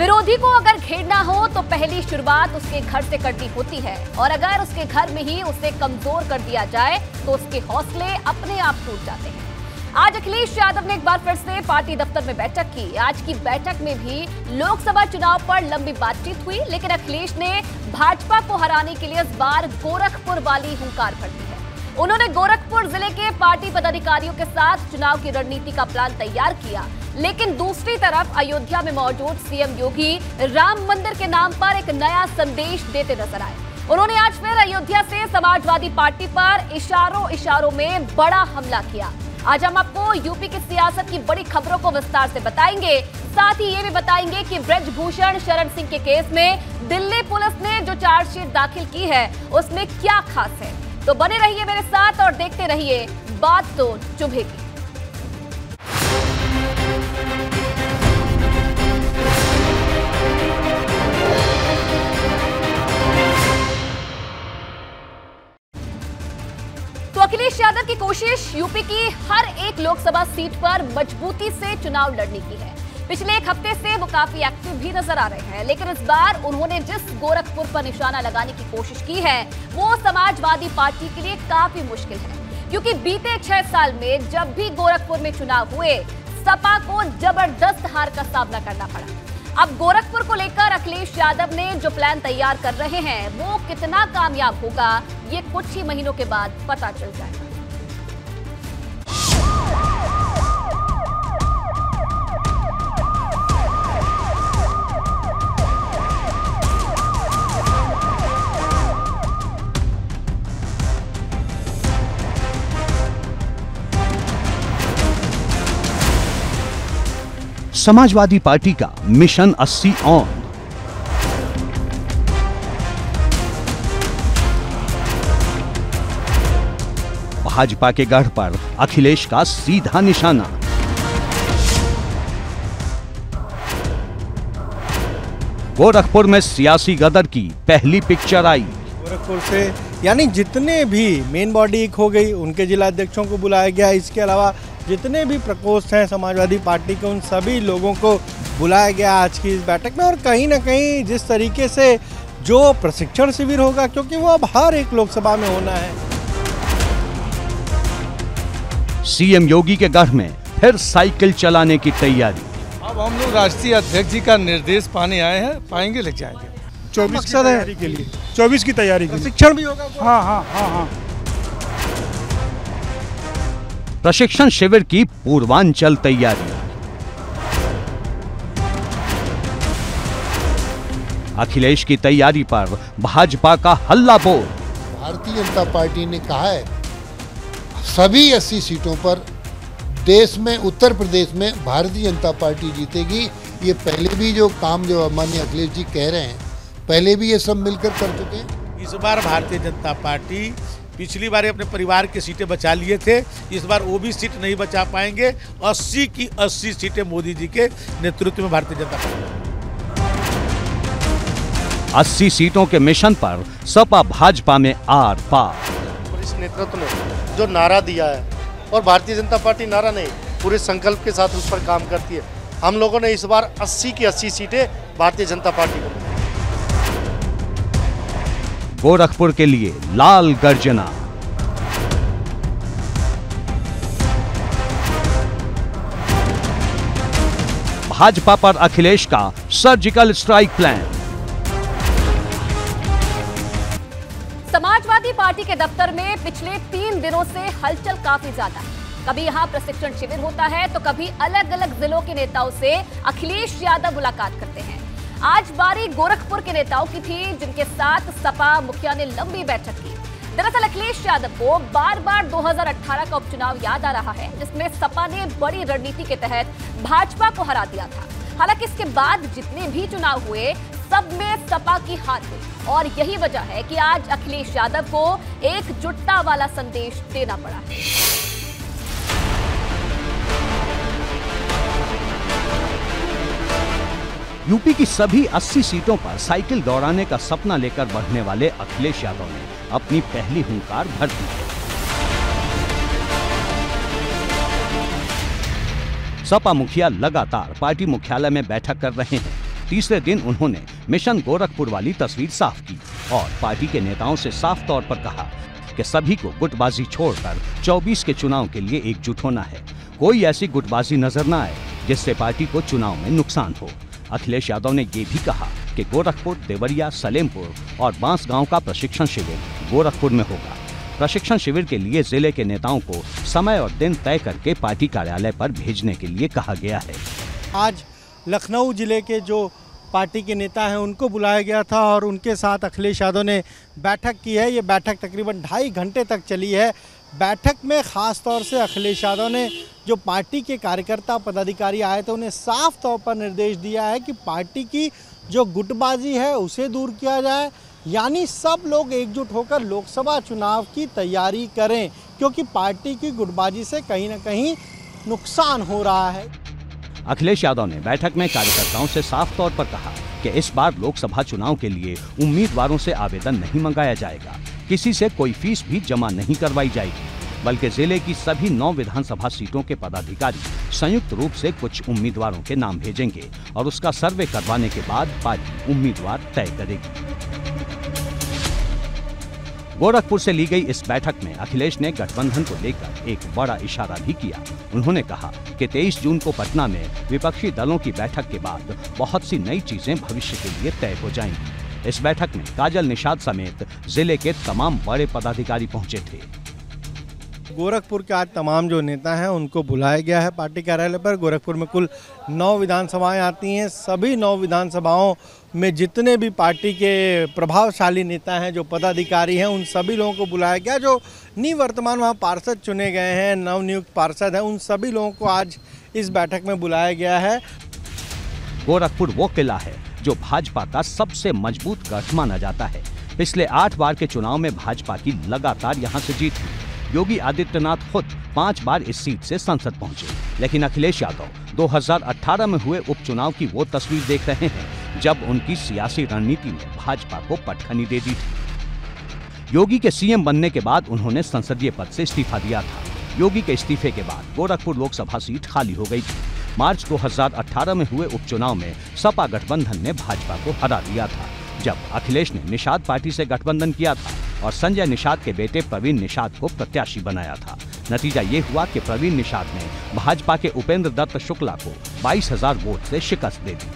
विरोधी को अगर घेरना हो तो पहली शुरुआत उसके घर से करनी होती है और अगर उसके घर में ही उसे कमजोर कर दिया जाए तो उसके हौसले अपने आप टूट जाते हैं। आज अखिलेश यादव ने एक बार फिर से पार्टी दफ्तर में बैठक की। आज की बैठक में भी लोकसभा चुनाव पर लंबी बातचीत हुई, लेकिन अखिलेश ने भाजपा को हराने के लिए इस बार गोरखपुर वाली हुंकार भर दी है। उन्होंने गोरखपुर जिले के पार्टी पदाधिकारियों के साथ चुनाव की रणनीति का प्लान तैयार किया, लेकिन दूसरी तरफ अयोध्या में मौजूद सीएम योगी राम मंदिर के नाम पर एक नया संदेश देते नजर आए। उन्होंने आज फिर अयोध्या से समाजवादी पार्टी पर इशारों में बड़ा हमला किया। आज हम आपको यूपी की सियासत की बड़ी खबरों को विस्तार से बताएंगे, साथ ही ये भी बताएंगे कि ब्रजभूषण शरण सिंह के केस में दिल्ली पुलिस ने जो चार्जशीट दाखिल की है उसमें क्या खास है। तो बने रहिए मेरे साथ और देखते रहिए बात तो चुभेगी। अखिलेश यादव की कोशिश यूपी की हर एक लोकसभा सीट पर मजबूती से चुनाव लड़ने की है। पिछले एक हफ्ते से वो काफी एक्टिव भी नजर आ रहे हैं, लेकिन इस बार उन्होंने जिस गोरखपुर पर निशाना लगाने की कोशिश की है वो समाजवादी पार्टी के लिए काफी मुश्किल है, क्योंकि बीते 6 साल में जब भी गोरखपुर में चुनाव हुए सपा को जबरदस्त हार का सामना करना पड़ा। अब गोरखपुर को लेकर अखिलेश यादव ने जो प्लान तैयार कर रहे हैं वो कितना कामयाब होगा ये कुछ ही महीनों के बाद पता चल जाएगा। समाजवादी पार्टी का मिशन 80 ऑन। भाजपा के गढ़ पर अखिलेश का सीधा निशाना। गोरखपुर में सियासी गदर की पहली पिक्चर आई। गोरखपुर से यानी जितने भी मेन बॉडी हो गई उनके जिलाध्यक्षों को बुलाया गया, इसके अलावा जितने भी प्रकोष्ठ हैं समाजवादी पार्टी के उन सभी लोगों को बुलाया गया आज की इस बैठक में। और कहीं ना कहीं जिस तरीके से जो प्रशिक्षण शिविर होगा, क्योंकि वो अब हर एक लोकसभा में होना है। सीएम योगी के गढ़ में फिर साइकिल चलाने की तैयारी। अब हम लोग राष्ट्रीय अध्यक्ष जी का निर्देश पाने आए हैं, पाएंगे ले जाएंगे। 24 की तैयारी के लिए, 24 की तैयारी के लिए प्रशिक्षण भी होगा। हाँ। प्रशिक्षण शिविर की पूर्वांचल तैयारी। अखिलेश की तैयारी पर भाजपा का हल्ला बोल। भारतीय जनता पार्टी ने कहा है सभी 80 सीटों पर देश में, उत्तर प्रदेश में भारतीय जनता पार्टी जीतेगी। ये पहले भी जो काम जो माननीय अखिलेश जी कह रहे हैं पहले भी ये सब मिलकर कर चुके हैं। इस बार भारतीय जनता पार्टी पिछली बार अपने परिवार की सीटें बचा लिए थे, इस बार वो भी सीट नहीं बचा पाएंगे। 80 की 80 सीटें मोदी जी के नेतृत्व में भारतीय जनता पार्टी। 80 सीटों के मिशन पर सपा भाजपा में आर पार। इस नेतृत्व ने जो नारा दिया है, और भारतीय जनता पार्टी नारा नहीं पूरे संकल्प के साथ उस पर काम करती है। हम लोगों ने इस बार 80 की 80 सीटें भारतीय जनता पार्टी को। गोरखपुर के लिए लाल गर्जना। भाजपा पर अखिलेश का surgical strike plan. Samajwadi party के दफ्तर में पिछले 3 दिनों से हलचल काफी ज्यादा है। कभी यहाँ प्रशिक्षण शिविर होता है तो कभी अलग अलग जिलों के नेताओं से अखिलेश यादव मुलाकात करते हैं। आज बारी गोरखपुर के नेताओं की थी, जिनके साथ सपा मुखिया ने लंबी बैठक की। दरअसल अखिलेश यादव को बार बार 2018 का उपचुनाव याद आ रहा है, जिसमें सपा ने बड़ी रणनीति के तहत भाजपा को हरा दिया था। हालांकि इसके बाद जितने भी चुनाव हुए सब में सपा की हार हुई, और यही वजह है कि आज अखिलेश यादव को एकजुटता वाला संदेश देना पड़ा है। यूपी की सभी 80 सीटों पर साइकिल दौड़ाने का सपना लेकर बढ़ने वाले अखिलेश यादव ने अपनी पहली हुंकार भर दी है। सपा मुखिया लगातार पार्टी मुख्यालय में बैठक कर रहे हैं। तीसरे दिन उन्होंने मिशन गोरखपुर वाली तस्वीर साफ की और पार्टी के नेताओं से साफ तौर पर कहा कि सभी को गुटबाजी छोड़कर 24 के चुनाव के लिए एकजुट होना है। कोई ऐसी गुटबाजी नजर न आए जिससे पार्टी को चुनाव में नुकसान हो। अखिलेश यादव ने ये भी कहा कि गोरखपुर, देवरिया, सलेमपुर और बांसगांव का प्रशिक्षण शिविर गोरखपुर में होगा। प्रशिक्षण शिविर के लिए जिले के नेताओं को समय और दिन तय करके पार्टी कार्यालय पर भेजने के लिए कहा गया है। आज लखनऊ जिले के जो पार्टी के नेता हैं उनको बुलाया गया था और उनके साथ अखिलेश यादव ने बैठक की है। ये बैठक तकरीबन 2.5 घंटे तक चली है। बैठक में ख़ास तौर से अखिलेश यादव ने जो पार्टी के कार्यकर्ता पदाधिकारी आए थे उन्हें साफ तौर पर निर्देश दिया है कि पार्टी की जो गुटबाजी है उसे दूर किया जाए, यानी सब लोग एकजुट होकर लोकसभा चुनाव की तैयारी करें, क्योंकि पार्टी की गुटबाजी से कहीं ना कहीं नुकसान हो रहा है। अखिलेश यादव ने बैठक में कार्यकर्ताओं से साफ तौर पर कहा कि इस बार लोकसभा चुनाव के लिए उम्मीदवारों से आवेदन नहीं मंगाया जाएगा, किसी से कोई फीस भी जमा नहीं करवाई जाएगी, बल्कि जिले की सभी 9 विधानसभा सीटों के पदाधिकारी संयुक्त रूप से कुछ उम्मीदवारों के नाम भेजेंगे और उसका सर्वे करवाने के बाद पार्टी उम्मीदवार तय करेगी। गोरखपुर से ली गई इस बैठक में अखिलेश ने गठबंधन को लेकर एक बड़ा इशारा भी किया। उन्होंने कहा कि 23 जून को पटना में विपक्षी दलों की बैठक के बाद बहुत सी नई चीजें भविष्य के लिए तय हो जाएंगी। इस बैठक में काजल निषाद समेत जिले के तमाम बड़े पदाधिकारी पहुंचे थे। गोरखपुर के आज तमाम जो नेता हैं उनको बुलाया गया है पार्टी कार्यालय पर। गोरखपुर में कुल 9 विधानसभाएं आती हैं। सभी 9 विधानसभाओं में जितने भी पार्टी के प्रभावशाली नेता हैं, जो पदाधिकारी हैं, उन सभी लोगों को बुलाया गया। जो निवर्तमान वहाँ पार्षद चुने गए हैं, नवनियुक्त पार्षद हैं, उन सभी लोगों को आज इस बैठक में बुलाया गया है। गोरखपुर वो किला है जो भाजपा का सबसे मजबूत गढ़ माना जाता है। पिछले 8 बार के चुनाव में भाजपा की लगातार यहां से जीत हुई। योगी आदित्यनाथ खुद 5 बार इस सीट से संसद पहुंचे, लेकिन अखिलेश यादव 2018 में हुए उपचुनाव की वो तस्वीर देख रहे हैं जब उनकी सियासी रणनीति ने भाजपा को पटखनी दे दी थी। योगी के सीएम बनने के बाद उन्होंने संसदीय पद से इस्तीफा दिया था। योगी के इस्तीफे के बाद गोरखपुर लोकसभा सीट खाली हो गई थी। मार्च 2018 में हुए उपचुनाव में सपा गठबंधन ने भाजपा को हरा दिया था, जब अखिलेश ने निषाद पार्टी से गठबंधन किया था और संजय निषाद के बेटे प्रवीण निषाद को प्रत्याशी बनाया था। नतीजा ये हुआ कि प्रवीण निषाद ने भाजपा के उपेंद्र दत्त शुक्ला को 22,000 वोट से शिकस्त दे दी।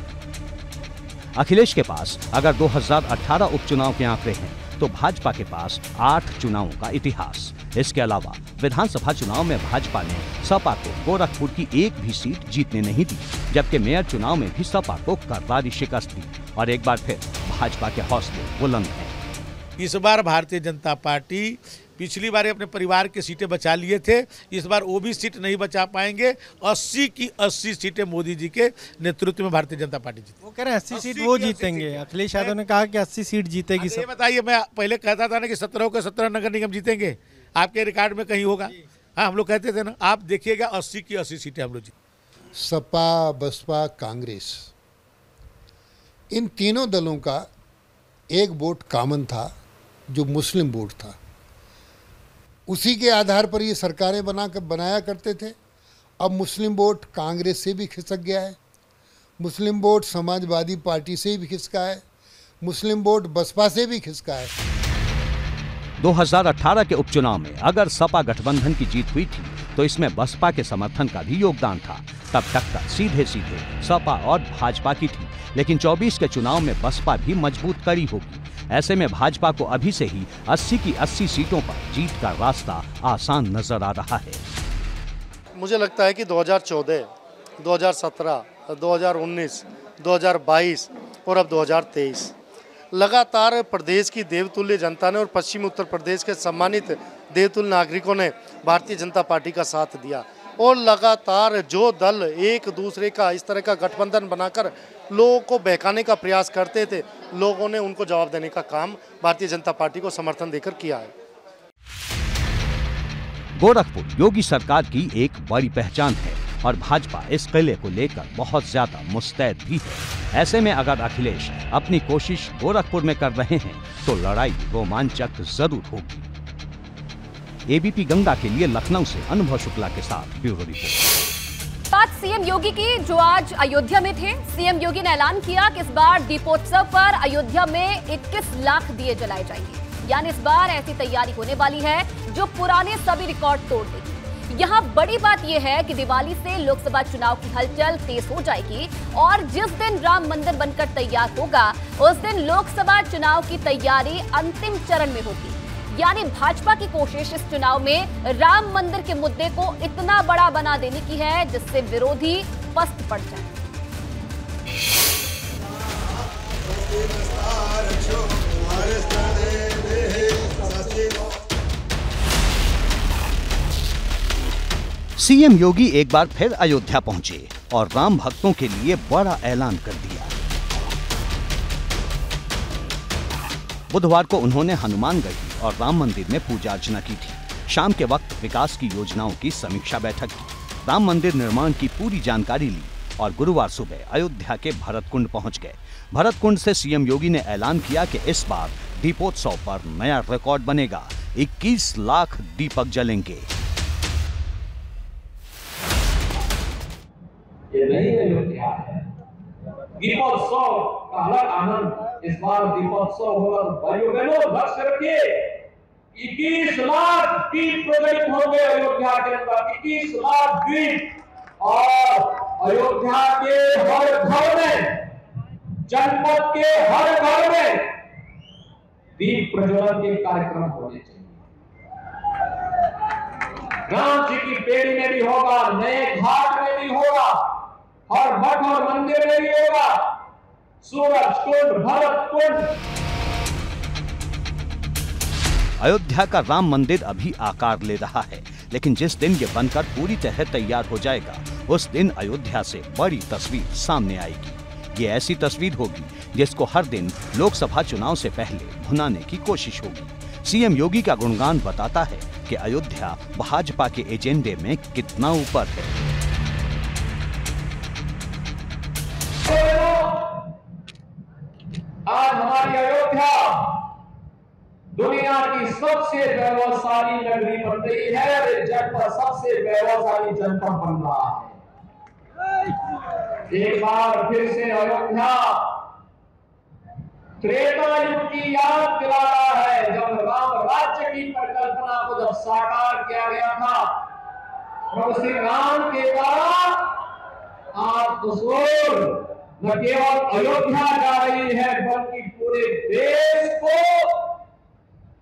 अखिलेश के पास अगर 2018 उपचुनाव के आंकड़े हैं तो भाजपा के पास 8 चुनावों का इतिहास। इसके अलावा विधानसभा चुनाव में भाजपा ने सपा को गोरखपुर की एक भी सीट जीतने नहीं दी, जबकि मेयर चुनाव में भी सपा को करारी शिकस्त दी और एक बार फिर भाजपा के हौसले बुलंद हैं। इस बार भारतीय जनता पार्टी पिछली बार अपने परिवार के सीटें बचा लिए थे, इस बार वो भी सीट नहीं बचा पाएंगे। 80 की 80 सीटें मोदी जी के नेतृत्व में भारतीय जनता पार्टी जीते। वो कह रहे हैं 80 सीट वो जीतेंगे। अखिलेश यादव ने कहा कि 80 सीट जीतेगी। ये बताइए, मैं पहले कहता था ना कि 17 के 17 नगर निगम जीतेंगे, आपके रिकॉर्ड में कहीं होगा? हाँ, हम लोग कहते थे ना। आप देखिएगा 80 की 80 सीटें हम लोग जीते। सपा, बसपा, कांग्रेस, इन तीनों दलों का एक वोट कॉमन था जो मुस्लिम वोट था। उसी के आधार पर ये सरकारें बनाया करते थे। अब मुस्लिम वोट कांग्रेस से भी खिसक गया है, मुस्लिम वोट समाजवादी पार्टी से भी खिसका है, मुस्लिम वोट बसपा से भी खिसका है। 2018 के उपचुनाव में अगर सपा गठबंधन की जीत हुई थी तो इसमें बसपा के समर्थन का भी योगदान था। तब टक्कर सीधे सपा और भाजपा की थी, लेकिन 24 के चुनाव में बसपा भी मजबूत कड़ी होगी। ऐसे में भाजपा को अभी से ही 80 की 80 सीटों पर जीत का रास्ता आसान नजर आ रहा है। मुझे लगता है कि 2014, 2017, 2019, 2022 और अब 2023 लगातार प्रदेश की देवतुल्य जनता ने और पश्चिमी उत्तर प्रदेश के सम्मानित देवतुल्य नागरिकों ने भारतीय जनता पार्टी का साथ दिया और लगातार जो दल एक दूसरे का इस तरह का गठबंधन बनाकर लोगों को बहकाने का प्रयास करते थे, लोगों ने उनको जवाब देने का काम भारतीय जनता पार्टी को समर्थन देकर किया है। गोरखपुर योगी सरकार की एक बड़ी पहचान है और भाजपा इस किले को लेकर बहुत ज्यादा मुस्तैद भी है। ऐसे में अगर अखिलेश अपनी कोशिश गोरखपुर में कर रहे हैं तो लड़ाई रोमांचक जरूर होगी। एबीपी गंगा के लिए लखनऊ से अनुभव शुक्ला के साथ ब्यूरो रिपोर्ट। बात सीएम योगी की, जो आज अयोध्या में थे। सीएम योगी ने ऐलान किया कि इस बार दीपोत्सव पर अयोध्या में 21 लाख दिए जलाए जाएंगे, यानी इस बार ऐसी तैयारी होने वाली है जो पुराने सभी रिकॉर्ड तोड़ देगी। यहाँ बड़ी बात यह है कि दिवाली से लोकसभा चुनाव की हलचल तेज हो जाएगी और जिस दिन राम मंदिर बनकर तैयार होगा उस दिन लोकसभा चुनाव की तैयारी अंतिम चरण में होगी। यानी भाजपा की कोशिश इस चुनाव में राम मंदिर के मुद्दे को इतना बड़ा बना देने की है जिससे विरोधी पस्त पड़ जाए। सीएम योगी एक बार फिर अयोध्या पहुंचे और राम भक्तों के लिए बड़ा ऐलान कर दिया। बुधवार को उन्होंने हनुमानगढ़ी और राम मंदिर में पूजा अर्चना की थी। शाम के वक्त विकास की योजनाओं की समीक्षा बैठक की, राम मंदिर निर्माण की पूरी जानकारी ली और गुरुवार सुबह अयोध्या के भरत कुंड पहुँच गए। भरत कुंड से सीएम योगी ने ऐलान किया कि इस बार दीपोत्सव पर नया रिकॉर्ड बनेगा, 21 लाख दीपक जलेंगे। इस बार दीपोत्सव होगा भाइयों बहनों, लक्ष्य रखिए 21 लाख दीप प्रज्वलित होंगे अयोध्या के अंदर, 21 लाख दीप। और अयोध्या के हर घर में, जनपद के हर घर में दीप प्रज्वलन के कार्यक्रम होने चाहिए। राम जी की बेड़ी में भी होगा, नए घाट में भी होगा, हर मठ और मंदिर में भी होगा, सूरज कुंड, भरत कुंड। अयोध्या का राम मंदिर अभी आकार ले रहा है, लेकिन जिस दिन ये बनकर पूरी तरह तैयार हो जाएगा उस दिन अयोध्या से बड़ी तस्वीर सामने आएगी। ये ऐसी तस्वीर होगी जिसको हर दिन लोकसभा चुनाव से पहले भुनाने की कोशिश होगी। सीएम योगी का गुणगान बताता है कि अयोध्या भाजपा के एजेंडे में कितना ऊपर है। आज हमारी अयोध्या दुनिया की सबसे वैभवशाली नगरी बन रही है, जनपद सबसे वैभवशाली जनपद बन रहा है। एक बार फिर से अयोध्या त्रेता युग की याद दिला रहा है, जब राम राज्य की परिकल्पना को जब साकार किया गया था, प्रभु श्री राम के द्वारा आप उस न केवल अयोध्या जा रही है बल्कि पूरे देश को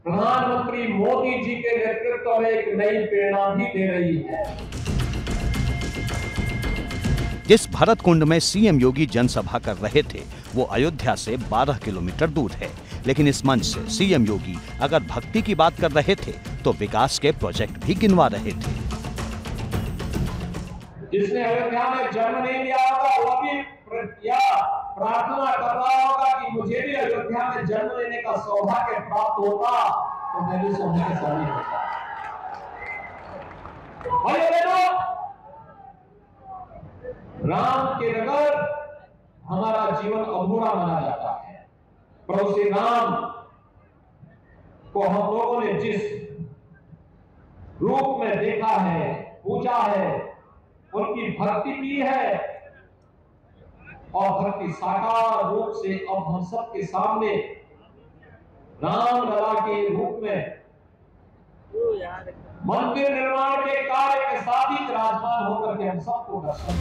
प्रधानमंत्री मोदी जी के नेतृत्व में एक नई प्रेरणा भी दे रही है। जिस भरत कुंड में सीएम योगी जनसभा कर रहे थे वो अयोध्या से 12 किलोमीटर दूर है, लेकिन इस मंच से सीएम योगी अगर भक्ति की बात कर रहे थे तो विकास के प्रोजेक्ट भी गिनवा रहे थे। जिसने अयोध्या में जन्म नहीं लिया होगा वो भी या प्रार्थना कर रहा होगा कि मुझे भी अयोध्या में जन्म लेने का सौभाग्य प्राप्त होगा तो मैं भी सोने के सामने होगा। राम के नगर हमारा जीवन अधूरा माना जाता है। प्रभु श्री राम को हम लोगों ने जिस रूप में देखा है, पूजा है, उनकी भक्ति की है और भक्ति साकार रूप से अब हम सबके सामने रामलला के रूप में मंदिर निर्माण के कार्य के साथ ही विराजमान होकर के हम सबको दर्शन।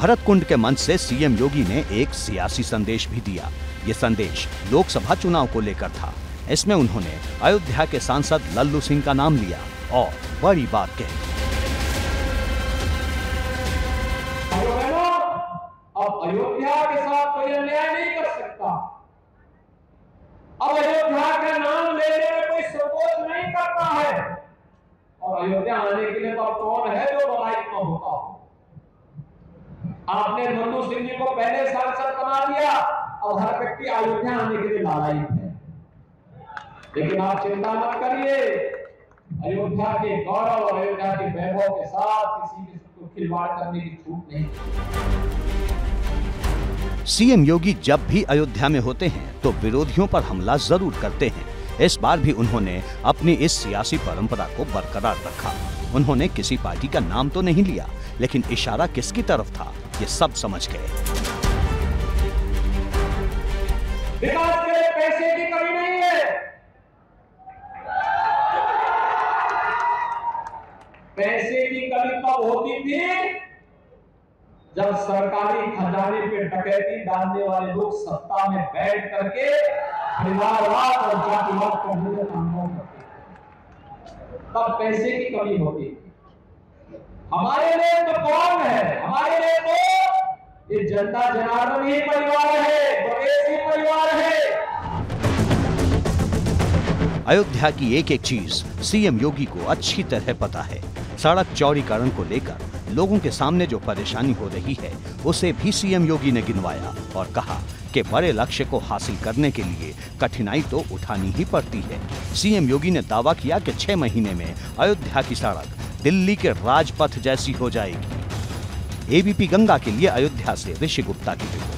भरत कुंड के मंच से सीएम योगी ने एक सियासी संदेश भी दिया। ये संदेश लोकसभा चुनाव को लेकर था। इसमें उन्होंने अयोध्या के सांसद लल्लू सिंह का नाम लिया और बड़ी बात कही। अब अयोध्या के साथ कोई अन्याय नहीं कर सकता, अब अयोध्या का नाम लेने में कोई संकोच नहीं करता है और अयोध्या आने के लिए तो कौन है जो लड़ाई में होता हो। आपने लल्लू सिंह जी को पहले सांसद बना दिया, अब हर व्यक्ति अयोध्या आने के लिए लड़ाई है। लेकिन आप चिंता मत करिए, अयोध्या के गौरव और अयोध्या के वैभव के साथ किसी को खिलवाड़ करने की छूट नहीं। सीएम योगी जब भी अयोध्या में होते हैं तो विरोधियों पर हमला जरूर करते हैं, इस बार भी उन्होंने अपनी इस सियासी परंपरा को बरकरार रखा। उन्होंने किसी पार्टी का नाम तो नहीं लिया, लेकिन इशारा किसकी तरफ था ये सब समझ गए। विकास के लिए पैसे की कमी नहीं है, पैसे की कमी कब होती थी? जब सरकारी खजाने पे डकैती डालने वाले लोग सत्ता में बैठ करके परिवारवाद और जातिवाद को विरोध आंदोलन करते, तब पैसे की कमी होती। हमारे लिए तो कौन है? हमारे लिए तो ये जनता जनार्दन ही परिवार है, प्रदेश ही परिवार है। अयोध्या की एक एक चीज सीएम योगी को अच्छी तरह पता है। सड़क चौड़ीकरण को लेकर लोगों के सामने जो परेशानी हो रही है उसे भी सीएम योगी ने गिनवाया और कहा कि बड़े लक्ष्य को हासिल करने के लिए कठिनाई तो उठानी ही पड़ती है। सीएम योगी ने दावा किया कि 6 महीने में अयोध्या की सड़क दिल्ली के राजपथ जैसी हो जाएगी। एबीपी गंगा के लिए अयोध्या से ऋषि गुप्ता की रिपोर्ट।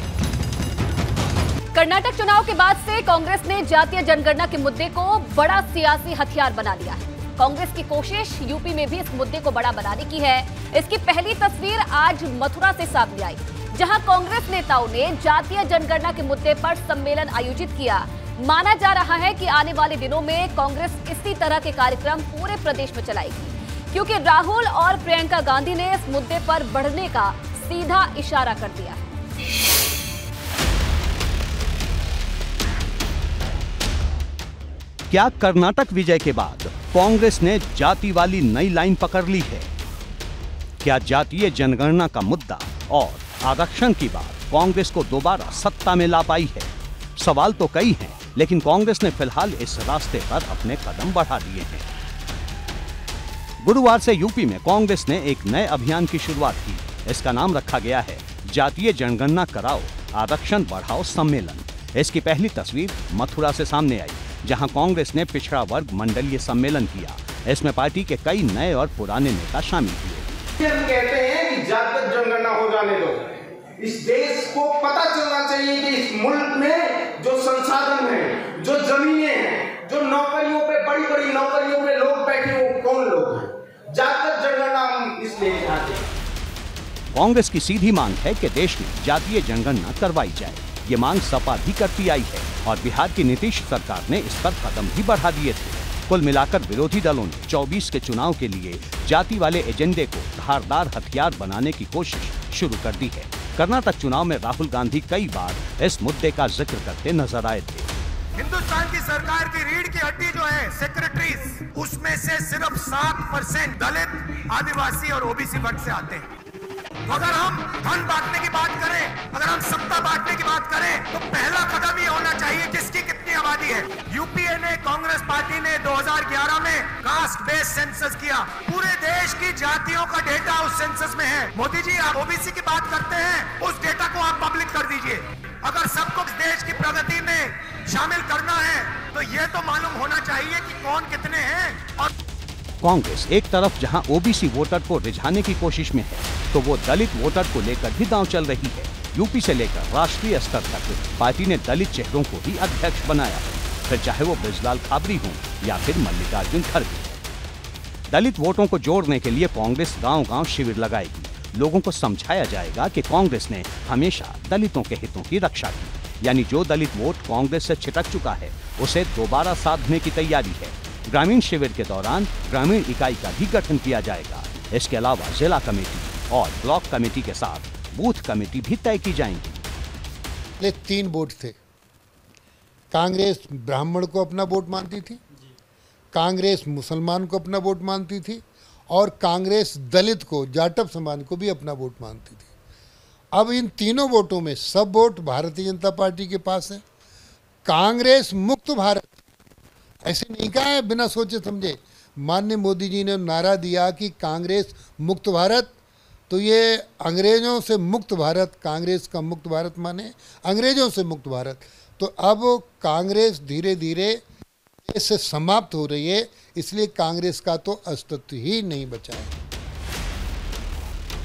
कर्नाटक चुनाव के बाद से कांग्रेस ने जातीय जनगणना के मुद्दे को बड़ा सियासी हथियार बना लिया है। कांग्रेस की कोशिश यूपी में भी इस मुद्दे को बड़ा बनाने की है। इसकी पहली तस्वीर आज मथुरा से सामने आई, जहां कांग्रेस नेताओं ने जातीय जनगणना के मुद्दे पर सम्मेलन आयोजित किया। माना जा रहा है कि आने वाले दिनों में कांग्रेस इसी तरह के कार्यक्रम पूरे प्रदेश में चलाएगी, क्योंकि राहुल और प्रियंका गांधी ने इस मुद्दे पर बढ़ने का सीधा इशारा कर दिया। क्या कर्नाटक विजय के बाद कांग्रेस ने जाति वाली नई लाइन पकड़ ली है? क्या जातीय जनगणना का मुद्दा और आरक्षण की बात कांग्रेस को दोबारा सत्ता में ला पाई है? सवाल तो कई हैं, लेकिन कांग्रेस ने फिलहाल इस रास्ते पर अपने कदम बढ़ा दिए हैं। गुरुवार से यूपी में कांग्रेस ने एक नए अभियान की शुरुआत की। इसका नाम रखा गया है जातीय जनगणना कराओ आरक्षण बढ़ाओ सम्मेलन। इसकी पहली तस्वीर मथुरा से सामने आई, जहां कांग्रेस ने पिछड़ा वर्ग मंडलीय सम्मेलन किया। इसमें पार्टी के कई नए और पुराने नेता शामिल हुए। हम कहते हैं कि जातीय जनगणना हो जाने दो। इस देश को पता चलना चाहिए कि इस मुल्क में जो संसाधन हैं, जो जमीनें हैं, जो नौकरियों पे बड़ी-बड़ी नौकरियों पे लोग बैठे हो, कौन लोग हैं? जातीय जनगणना हम इसलिए चाहते हैं। कांग्रेस की सीधी मांग है कि देश में जातीय जनगणना करवाई जाए। ये मांग सपा भी करती आई है और बिहार की नीतीश सरकार ने इस पर कदम भी बढ़ा दिए थे। कुल मिलाकर विरोधी दलों ने 24 के चुनाव के लिए जाति वाले एजेंडे को धारदार हथियार बनाने की कोशिश शुरू कर दी है। कर्नाटक चुनाव में राहुल गांधी कई बार इस मुद्दे का जिक्र करते नजर आए थे। हिंदुस्तान की सरकार की रीढ़ की हड्डी जो है सेक्रेटरीज, उसमें से सिर्फ 7% दलित आदिवासी और ओबीसी वर्ग से आते हैं। अगर हम धन बांटने की बात करें, अगर हम सत्ता बांटने की बात करें, तो पहला कदम ये होना चाहिए किसकी कितनी आबादी है। यूपीए ने, कांग्रेस पार्टी ने 2011 में कास्ट बेस्ड सेंसस किया। पूरे देश की जातियों का डेटा उस सेंसस में है। मोदी जी, आप ओबीसी की बात करते हैं, उस डेटा को आप पब्लिक कर दीजिए। अगर सबको देश की प्रगति में शामिल करना है तो ये तो मालूम होना चाहिए कि कौन कितने हैं। और कांग्रेस एक तरफ जहां ओबीसी वोटर को रिझाने की कोशिश में है, तो वो दलित वोटर को लेकर भी दांव चल रही है। यूपी से लेकर राष्ट्रीय स्तर तक पार्टी ने दलित चेहरों को भी अध्यक्ष बनाया है, फिर चाहे वो ब्रजलाल खाबरी हों या फिर मल्लिकार्जुन खड़गे। दलित वोटों को जोड़ने के लिए कांग्रेस गाँव-गाँव शिविर लगाएगी। लोगों को समझाया जाएगा कि कांग्रेस ने हमेशा दलितों के हितों की रक्षा की, यानी जो दलित वोट कांग्रेस से छिटक चुका है उसे दोबारा साधने की तैयारी है। ग्रामीण शिविर के दौरान ग्रामीण इकाई का भी गठन किया जाएगा। इसके अलावा जिला कमेटी और ब्लॉक कमेटी के साथ बूथ कमेटी भी तय की जाएंगी। ये 3 वोट थे। कांग्रेस ब्राह्मण को अपना वोट मानती थी, कांग्रेस मुसलमान को अपना वोट मानती थी और कांग्रेस दलित को, जाटव समाज को भी अपना वोट मानती थी। अब इन तीनों वोटों में सब वोट भारतीय जनता पार्टी के पास है। कांग्रेस मुक्त भारत ऐसे नहीं कहा है, बिना सोचे समझे माननीय मोदी जी ने नारा दिया कि कांग्रेस मुक्त भारत, तो ये अंग्रेजों से मुक्त भारत, कांग्रेस का मुक्त भारत माने अंग्रेजों से मुक्त भारत। तो अब कांग्रेस धीरे धीरे इससे समाप्त हो रही है, इसलिए कांग्रेस का तो अस्तित्व ही नहीं बचा है।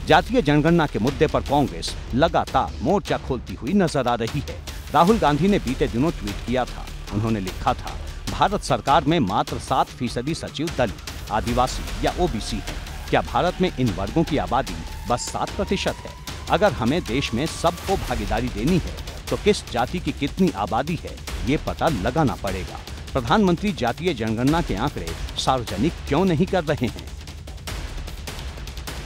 जातीय जनगणना के मुद्दे पर कांग्रेस लगातार मोर्चा खोलती हुई नजर आ रही है। राहुल गांधी ने बीते दिनों ट्वीट किया था। उन्होंने लिखा था, भारत सरकार में मात्र 7% सचिव दलित, आदिवासी या ओबीसी है। क्या भारत में इन वर्गों की आबादी बस 7% है? अगर हमें देश में सबको भागीदारी देनी है तो किस जाति की कितनी आबादी है ये पता लगाना पड़ेगा। प्रधानमंत्री जातीय जनगणना के आंकड़े सार्वजनिक क्यों नहीं कर रहे हैं?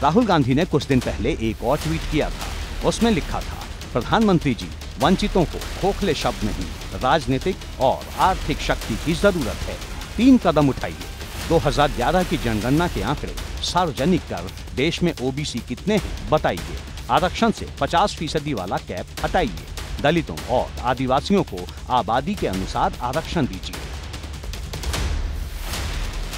राहुल गांधी ने कुछ दिन पहले एक और ट्वीट किया था। उसमें लिखा था, प्रधानमंत्री जी, वंचितों को खोखले शब्द नहीं, राजनीतिक और आर्थिक शक्ति की जरूरत है। 3 कदम उठाइए। 2011 की जनगणना के आंकड़े सार्वजनिक कर देश में ओबीसी कितने हैं बताइए। आरक्षण से 50% वाला कैप हटाइए। दलितों और आदिवासियों को आबादी के अनुसार आरक्षण दीजिए।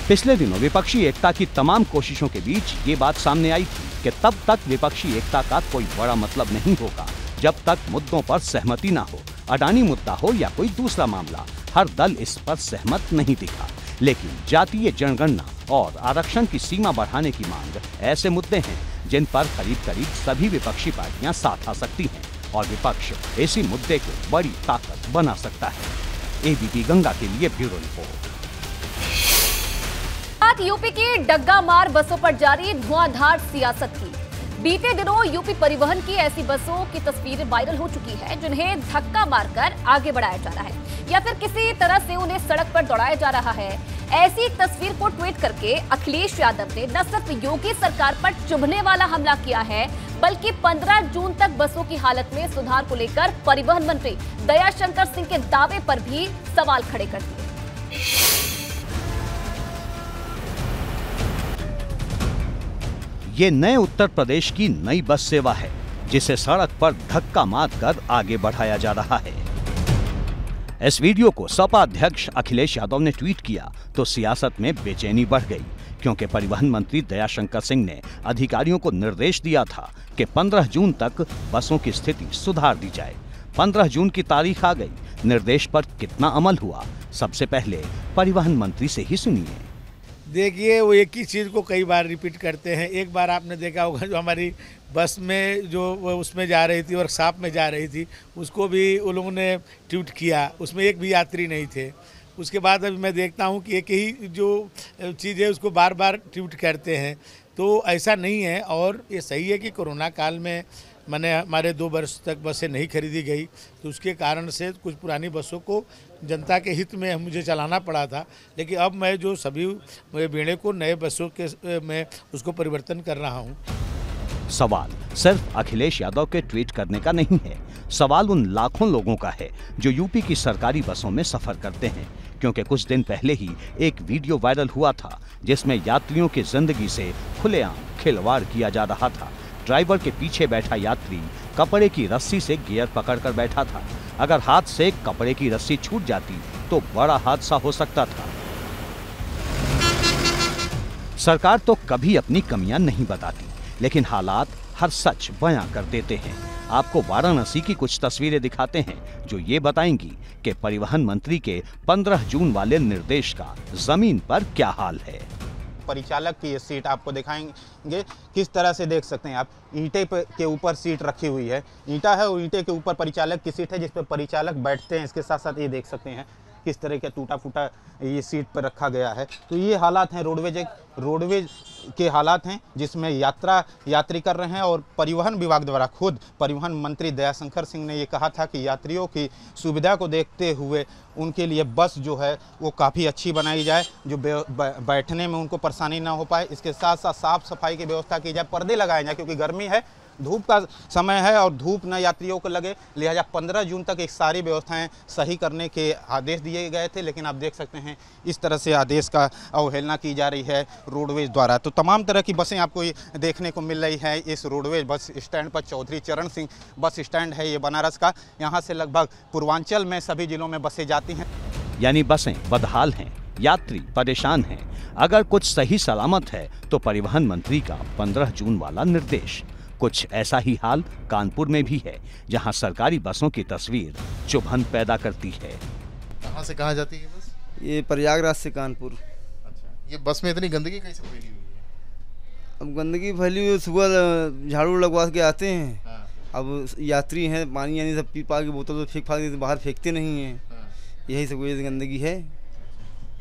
पिछले दिनों विपक्षी एकता की तमाम कोशिशों के बीच ये बात सामने आई थी कि तब तक विपक्षी एकता का कोई बड़ा मतलब नहीं होगा जब तक मुद्दों पर सहमति ना हो। अडानी मुद्दा हो या कोई दूसरा मामला, हर दल इस पर सहमत नहीं दिखा। लेकिन जातीय जनगणना और आरक्षण की सीमा बढ़ाने की मांग ऐसे मुद्दे हैं जिन पर करीब करीब सभी विपक्षी पार्टियां साथ आ सकती हैं और विपक्ष इसी मुद्दे को बड़ी ताकत बना सकता है। एबीपी गंगा के लिए ब्यूरो रिपोर्ट। यूपी की डग्गा मार बसों पर जारी धुआंधार सियासत की। बीते दिनों यूपी परिवहन की ऐसी बसों की तस्वीरें वायरल हो चुकी है जिन्हें धक्का मारकर आगे बढ़ाया जा रहा है या फिर किसी तरह से उन्हें सड़क पर दौड़ाया जा रहा है। ऐसी एक तस्वीर को ट्वीट करके अखिलेश यादव ने न सिर्फ योगी सरकार पर चुभने वाला हमला किया है बल्कि 15 जून तक बसों की हालत में सुधार को लेकर परिवहन मंत्री दयाशंकर सिंह के दावे पर भी सवाल खड़े कर दिए। ये नए उत्तर प्रदेश की नई बस सेवा है जिसे सड़क पर धक्का मारकर आगे बढ़ाया जा रहा है। इस वीडियो को सपा अध्यक्ष अखिलेश यादव ने ट्वीट किया तो सियासत में बेचैनी बढ़ गई क्योंकि परिवहन मंत्री दयाशंकर सिंह ने अधिकारियों को निर्देश दिया था कि 15 जून तक बसों की स्थिति सुधार दी जाए। 15 जून की तारीख आ गई। निर्देश पर कितना अमल हुआ, सबसे पहले परिवहन मंत्री से ही सुनिए। देखिए, वो एक ही चीज़ को कई बार रिपीट करते हैं। एक बार आपने देखा होगा जो हमारी बस में जो उसमें जा रही थी, वर्कशॉप में जा रही थी, उसको भी उन लोगों ने ट्वीट किया, उसमें एक भी यात्री नहीं थे। उसके बाद अभी मैं देखता हूं कि एक ही जो चीज़ है उसको बार बार ट्वीट करते हैं, तो ऐसा नहीं है। और ये सही है कि कोरोना काल में मैंने हमारे 2 वर्ष तक बसें नहीं खरीदी गई तो उसके कारण से कुछ पुरानी बसों को जनता के हित में मुझे चलाना पड़ा था। लेकिन अब मैं जो सभी बेड़े को नए बसों के में उसको परिवर्तन कर रहा हूं। सवाल सिर्फ अखिलेश यादव के ट्वीट करने का नहीं है, सवाल उन लाखों लोगों का है जो यूपी की सरकारी बसों में सफर करते हैं। क्योंकि कुछ दिन पहले ही एक वीडियो वायरल हुआ था जिसमें यात्रियों की जिंदगी से खुलेआम खिलवाड़ किया जा रहा था। ड्राइवर के पीछे बैठा यात्री कपड़े की रस्सी से गियर पकड़कर बैठा था। अगर हाथ से कपड़े की रस्सी छूट जाती तो बड़ा हादसा हो सकता था। सरकार तो कभी अपनी कमियां नहीं बताती लेकिन हालात हर सच बयां कर देते हैं। आपको वाराणसी की कुछ तस्वीरें दिखाते हैं जो ये बताएंगी कि परिवहन मंत्री के 15 जून वाले निर्देश का जमीन पर क्या हाल है। परिचालक की ये सीट आपको दिखाएंगे किस तरह से, देख सकते हैं आप, ईंटे के ऊपर सीट रखी हुई है, ईंटा है और ईंटे के ऊपर परिचालक की सीट है जिस पर परिचालक बैठते हैं। इसके साथ साथ ये देख सकते हैं किस तरह का टूटा फूटा ये सीट पर रखा गया है। तो ये हालात हैं, रोडवेज के हालात हैं जिसमें यात्री कर रहे हैं। और परिवहन विभाग द्वारा खुद परिवहन मंत्री दयाशंकर सिंह ने ये कहा था कि यात्रियों की सुविधा को देखते हुए उनके लिए बस जो है वो काफ़ी अच्छी बनाई जाए, जो बैठने में उनको परेशानी ना हो पाए। इसके साथ साथ साफ़ सफाई की व्यवस्था की जाए, पर्दे लगाए जाए क्योंकि गर्मी है, धूप का समय है और धूप न यात्रियों को लगे, लिहाजा 15 जून तक एक सारी व्यवस्थाएं सही करने के आदेश दिए गए थे। लेकिन आप देख सकते हैं इस तरह से आदेश का अवहेलना की जा रही है रोडवेज द्वारा। तो तमाम तरह की बसें आपको देखने को मिल रही हैं इस रोडवेज बस स्टैंड पर। चौधरी चरण सिंह बस स्टैंड है ये बनारस का, यहाँ से लगभग पूर्वांचल में सभी जिलों में बसें जाती हैं। यानी बसें बदहाल हैं, यात्री परेशान हैं। अगर कुछ सही सलामत है तो परिवहन मंत्री का 15 जून वाला निर्देश। कुछ ऐसा ही हाल कानपुर में भी है जहां सरकारी बसों की तस्वीर चुभन पैदा करती है। कहां से कहां जाती है बस? ये प्रयागराज से कानपुर। अच्छा, ये बस में इतनी गंदगी कैसे फैली हुई है? अब गंदगी फैली हुई, सुबह झाड़ू लगवा के आते हैं। हाँ। अब यात्री हैं, पानी सब पी पा के बोतल तो फेंक फाक बाहर फेंकते नहीं हैं। हाँ। यही सब गंदगी है।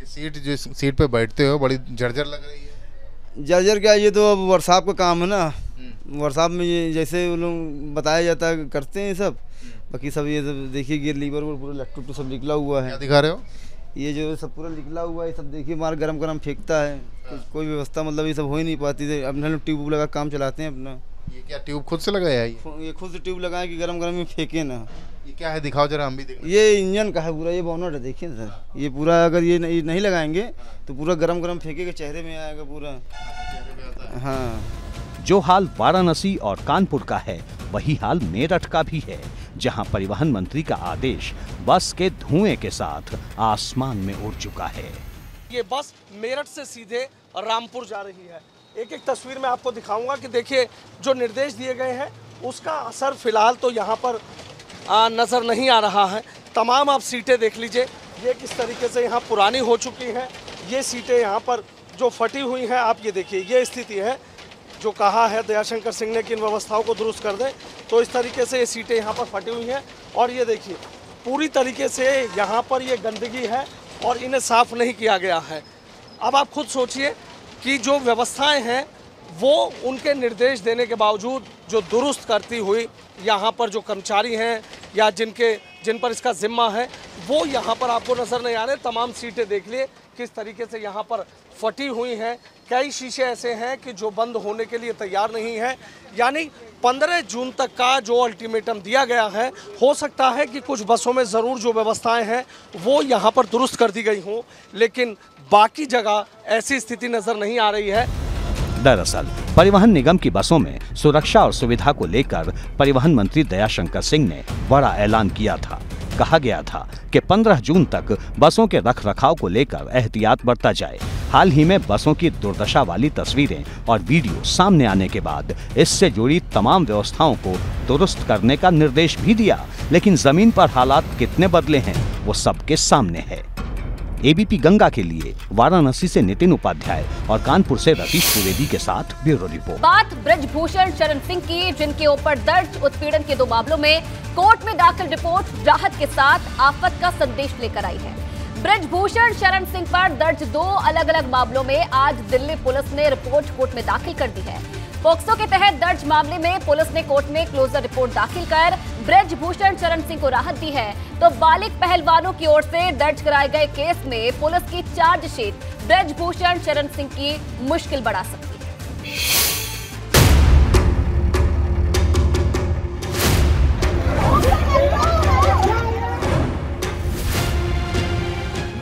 ये सीट जो सीट पे बैठते हो बड़ी जर्जर लग रही है। जर्जर क्या, ये तो अब वर्कशॉप का काम है ना, वर्कशॉप में ये जैसे उन लोग बताया जाता है करते हैं सब। बाकी सब ये सब देखिए गियर लीवर पर पूरा लैपटॉप सब निकला हुआ है, दिखा रहे हो ये जो सब पूरा निकला हुआ है सब देखिए, मार गरम गरम फेंकता है, कोई व्यवस्था मतलब ये सब हो ही नहीं पाती है। अपने लोग ट्यूब लगा काम चलाते हैं अपना। ये क्या ट्यूब खुद से लगाया है? ये खुद से ट्यूब लगाएं कि गरम गरम में फेंके ना। ये क्या है दिखाओ जरा, हम भी देखें। ये इंजन का है पूरा, ये बोनट है देखिए सर, ये पूरा अगर ये नहीं लगाएंगे तो पूरा गरम गरम फेंकेगा, चेहरे में आएगा पूरा। हाँ, जो हाल वाराणसी और कानपुर का है वही हाल मेरठ का भी है, जहां परिवहन मंत्री का आदेश बस के धुएं के साथ आसमान में उड़ चुका है। ये बस मेरठ से सीधे रामपुर जा रही है। एक एक तस्वीर मैं आपको दिखाऊंगा कि देखिए जो निर्देश दिए गए हैं उसका असर फिलहाल तो यहाँ पर नज़र नहीं आ रहा है। तमाम आप सीटें देख लीजिए, ये किस तरीके से यहाँ पुरानी हो चुकी हैं, ये सीटें यहाँ पर जो फटी हुई हैं आप ये देखिए, ये स्थिति है। जो कहा है दयाशंकर सिंह ने कि इन व्यवस्थाओं को दुरुस्त कर दें, तो इस तरीके से ये सीटें यहाँ पर फटी हुई हैं और ये देखिए पूरी तरीके से यहाँ पर ये गंदगी है और इन्हें साफ़ नहीं किया गया है। अब आप खुद सोचिए कि जो व्यवस्थाएं हैं वो उनके निर्देश देने के बावजूद जो दुरुस्त करती हुई यहाँ पर जो कर्मचारी हैं या जिन पर इसका जिम्मा है वो यहाँ पर आपको नज़र नहीं आ रहे। तमाम सीटें देख लिए किस तरीके से यहाँ पर फटी हुई हैं, कई शीशे ऐसे हैं कि जो बंद होने के लिए तैयार नहीं हैं। यानी 15 जून तक का जो अल्टीमेटम दिया गया है, हो सकता है कि कुछ बसों में ज़रूर जो व्यवस्थाएं हैं वो यहाँ पर दुरुस्त कर दी गई हों, लेकिन बाकी जगह ऐसी स्थिति नजर नहीं आ रही है। दरअसल परिवहन निगम की बसों में सुरक्षा और सुविधा को लेकर परिवहन मंत्री दयाशंकर सिंह ने बड़ा ऐलान किया था। कहा गया था कि 15 जून तक बसों के रखरखाव को लेकर एहतियात बरता जाए। हाल ही में बसों की दुर्दशा वाली तस्वीरें और वीडियो सामने आने के बाद इससे जुड़ी तमाम व्यवस्थाओं को दुरुस्त करने का निर्देश भी दिया, लेकिन जमीन पर हालात कितने बदले हैं वो सबके सामने है। एबीपी गंगा के लिए वाराणसी से नितिन उपाध्याय और कानपुर से रतीश त्रिवेदी के साथ ब्यूरो रिपोर्ट। बात ब्रजभूषण शरण सिंह की, जिनके ऊपर दर्ज उत्पीड़न के 2 मामलों में कोर्ट में दाखिल रिपोर्ट राहत के साथ आफत का संदेश लेकर आई है। ब्रजभूषण शरण सिंह पर दर्ज 2 अलग अलग मामलों में आज दिल्ली पुलिस ने रिपोर्ट कोर्ट में दाखिल कर दी है। पॉक्सो के तहत दर्ज मामले में पुलिस ने कोर्ट में क्लोजर रिपोर्ट दाखिल कर ब्रजभूषण शरण सिंह को राहत दी है, तो बालिग पहलवानों की ओर से दर्ज कराए गए केस में पुलिस की चार्जशीट ब्रजभूषण शरण सिंह की मुश्किल बढ़ा सकती है।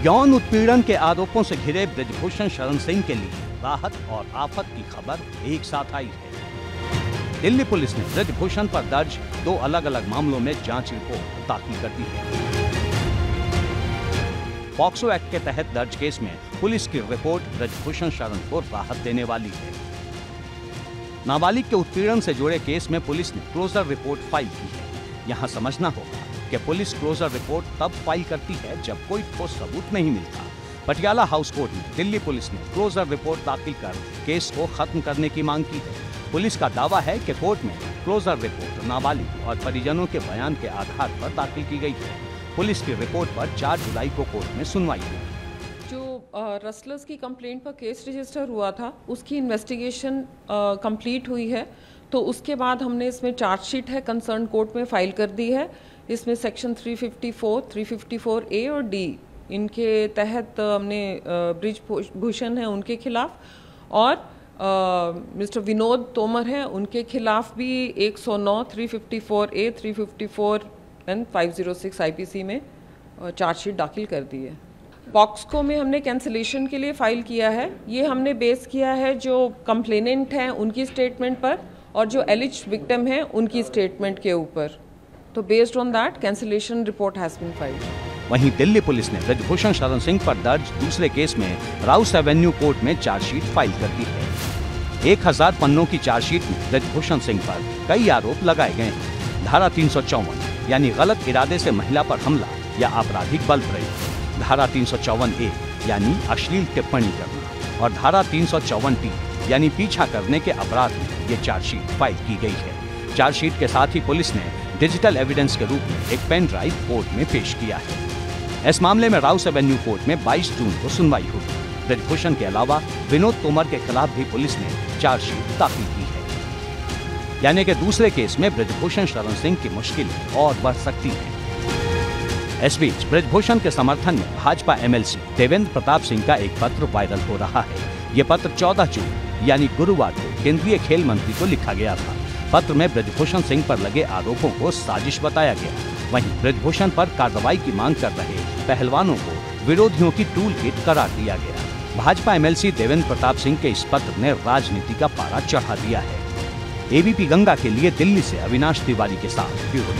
यौन उत्पीड़न के आरोपों से घिरे ब्रजभूषण शरण सिंह के लिए राहत और आफत की खबर एक साथ आई है। दिल्ली पुलिस ने ब्रजभूषण पर दर्ज 2 अलग अलग मामलों में जांच रिपोर्ट दाखिल कर दी है। पॉक्सो एक्ट के तहत दर्ज केस में पुलिस की रिपोर्ट ब्रजभूषण शरण को राहत देने वाली है। नाबालिग के उत्पीड़न से जुड़े केस में पुलिस ने क्लोजर रिपोर्ट फाइल की है। यहाँ समझना होगा कि पुलिस क्लोजर रिपोर्ट तब फाइल करती है जब कोई ठोस सबूत नहीं मिलता। पटियाला हाउस कोर्ट में दिल्ली पुलिस ने क्लोजर रिपोर्ट दाखिल कर केस को खत्म करने की मांग की है। पुलिस का दावा है कि कोर्ट में क्लोजर रिपोर्ट नाबालिग और परिजनों के बयान के आधार पर दाखिल की गई है। पुलिस की रिपोर्ट पर 4 जुलाई को कोर्ट में सुनवाई हुई। रसलर्स की कंप्लेंट पर केस रजिस्टर हुआ था, उसकी इन्वेस्टिगेशन कंप्लीट हुई है, तो उसके बाद हमने इसमें चार्जशीट है कंसर्न कोर्ट में फाइल कर दी है। इसमें सेक्शन 354, 354A और D इनके तहत हमने ब्रजभूषण है उनके खिलाफ और मिस्टर विनोद तोमर हैं उनके खिलाफ भी 109, 354A, 354 एंड 506 IPC में चार्जशीट दाखिल कर दी है। पॉक्सको में हमने कैंसिलेशन के लिए फाइल किया है। ये हमने बेस किया है जो कंप्लेनेंट हैं उनकी स्टेटमेंट पर और जो एलिज्ड विक्टिम हैं उनकी स्टेटमेंट के ऊपर, तो based on that cancellation report has been filed. वहीं दिल्ली पुलिस ने ब्रजभूषण शरण सिंह पर दर्ज दूसरे केस में राउस एवेन्यू कोर्ट में चार्जशीट फाइल कर दी है। 1000 पन्नों की चार्जशीट में ब्रजभूषण सिंह पर कई आरोप लगाए गए हैं। धारा 354 यानी गलत इरादे से महिला पर हमला या आपराधिक बल प्रयोग, धारा 354A यानी अश्लील टिप्पणी करना और धारा 354B यानी पीछा करने के अपराध में ये चार्जशीट फाइल की गई है। चार्जशीट के साथ ही पुलिस ने डिजिटल एविडेंस के रूप में एक पेन ड्राइव कोर्ट में पेश किया है। इस मामले में राउस एवेन्यू कोर्ट में 22 जून को सुनवाई होगी। ब्रजभूषण के अलावा विनोद तोमर के खिलाफ भी पुलिस ने चार्जशीट दाखिल की है। यानी कि दूसरे केस में ब्रजभूषण शरण सिंह की मुश्किल और बढ़ सकती है। इस बीच ब्रजभूषण के समर्थन में भाजपा एमएलसी देवेंद्र प्रताप सिंह का एक पत्र वायरल हो रहा है। ये पत्र 14 जून यानी गुरुवार को केंद्रीय खेल मंत्री को लिखा गया था। पत्र में ब्रजभूषण सिंह पर लगे आरोपों को साजिश बताया गया। वहीं ब्रजभूषण पर कार्रवाई की मांग कर रहे पहलवानों को विरोधियों की टूल किट करार दिया गया। भाजपा एमएलसी देवेंद्र प्रताप सिंह के इस पत्र ने राजनीति का पारा चढ़ा दिया है। एबीपी गंगा के लिए दिल्ली से अविनाश तिवारी के साथ ब्यूरो।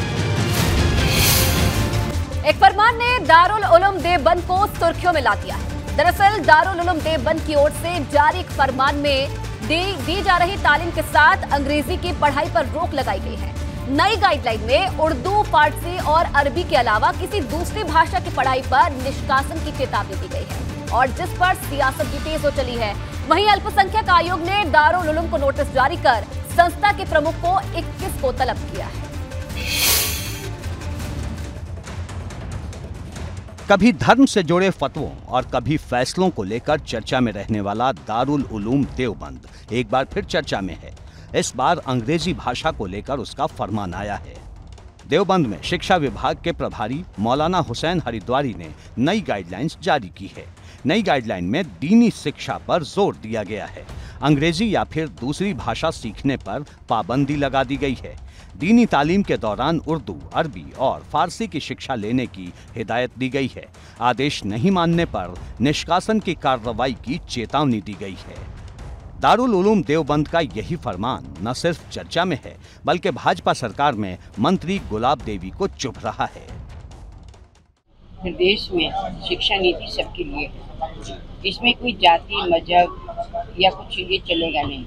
एक फरमान ने दारुल उलूम देवबंद को सुर्खियों में ला दिया है। दरअसल दारुल उलूम देवबंद की ओर से जारी एक फरमान में दी जा रही तालीम के साथ अंग्रेजी की पढ़ाई पर रोक लगाई गई है। नई गाइडलाइन में उर्दू, फारसी और अरबी के अलावा किसी दूसरी भाषा की पढ़ाई पर निष्कासन की चेतावनी दी गई है और जिस पर सियासत भी तेज हो चली है। वहीं अल्पसंख्यक आयोग ने दारुल उलूम को नोटिस जारी कर संस्था के प्रमुख को 21 को तलब किया है। कभी धर्म से जुड़े फतवों और कभी फैसलों को लेकर चर्चा में रहने वाला दारुल उलूम देवबंद एक बार फिर चर्चा में है। इस बार अंग्रेजी भाषा को लेकर उसका फरमान आया है। देवबंद में शिक्षा विभाग के प्रभारी मौलाना हुसैन हरिद्वारी ने नई गाइडलाइंस जारी की है। नई गाइडलाइन में दीनी शिक्षा पर जोर दिया गया है। अंग्रेजी या फिर दूसरी भाषा सीखने पर पाबंदी लगा दी गई है। दीनी तालीम के दौरान उर्दू, अरबी और फारसी की शिक्षा लेने की हिदायत दी गई है। आदेश नहीं मानने पर निष्कासन की कार्रवाई की चेतावनी दी गई है। दारुल उलूम देवबंद का यही फरमान न सिर्फ चर्चा में है बल्कि भाजपा सरकार में मंत्री गुलाब देवी को चुभ रहा है। देश में शिक्षा नीति सबके लिए है, इसमें कोई जाति, मजहब या कुछ ये चलेगा नहीं।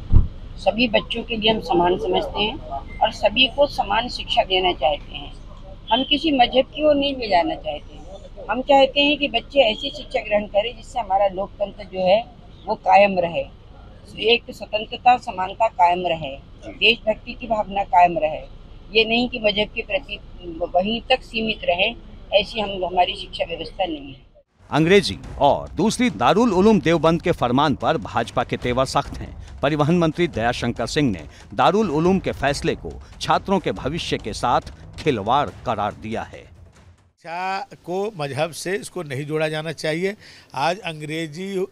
सभी बच्चों के लिए हम समान समझते हैं और सभी को समान शिक्षा देना चाहते हैं। हम किसी मजहब की ओर नहीं ले जाना चाहते हैं। हम चाहते हैं कि बच्चे ऐसी शिक्षा ग्रहण करें जिससे हमारा लोकतंत्र जो है वो कायम रहे, एक स्वतंत्रता और समानता कायम रहे, देशभक्ति की भावना कायम रहे। ये नहीं कि मजहब के प्रति वहीं तक सीमित रहे, ऐसी हम हमारी शिक्षा व्यवस्था नहीं है। अंग्रेजी और दूसरी दारुल उलूम देवबंद के फरमान पर भाजपा के तेवर सख्त हैं। परिवहन मंत्री दयाशंकर सिंह ने दारुल उलूम के फैसले को छात्रों के भविष्य के साथ खिलवाड़ करार दिया है। शिक्षा को मजहब से इसको नहीं जोड़ा जाना चाहिए। आज अंग्रेजी